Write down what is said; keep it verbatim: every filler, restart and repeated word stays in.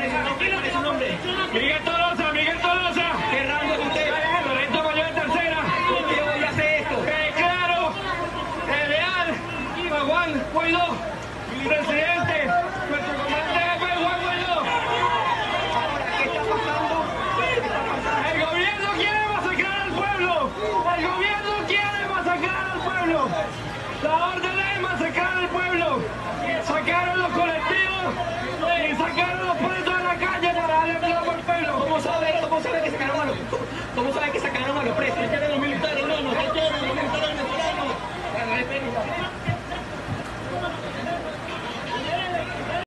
nombre, su nombre, ¿cuál es su nombre? Miguel Tolosa, Miguel Tolosa. ¿Qué rango es usted? Lorenzo Mayor de tercera. ¿Por qué hoy hace esto? Eh, claro, el leal, Juan Guaidó, presidente, nuestro comandante jefe, Juan Guaidó. Ahora, ¿qué está pasando? ¿Qué está pasando? El gobierno quiere masacrar al pueblo. El gobierno quiere masacrar al pueblo. La orden es masacrar al pueblo. Sacaron los colectivos. Y sacaron los puestos de la calle para darle plata al pueblo. ¿Cómo sabe, cómo sabe que sacaron a los, cómo sabe que sacaron a los presos?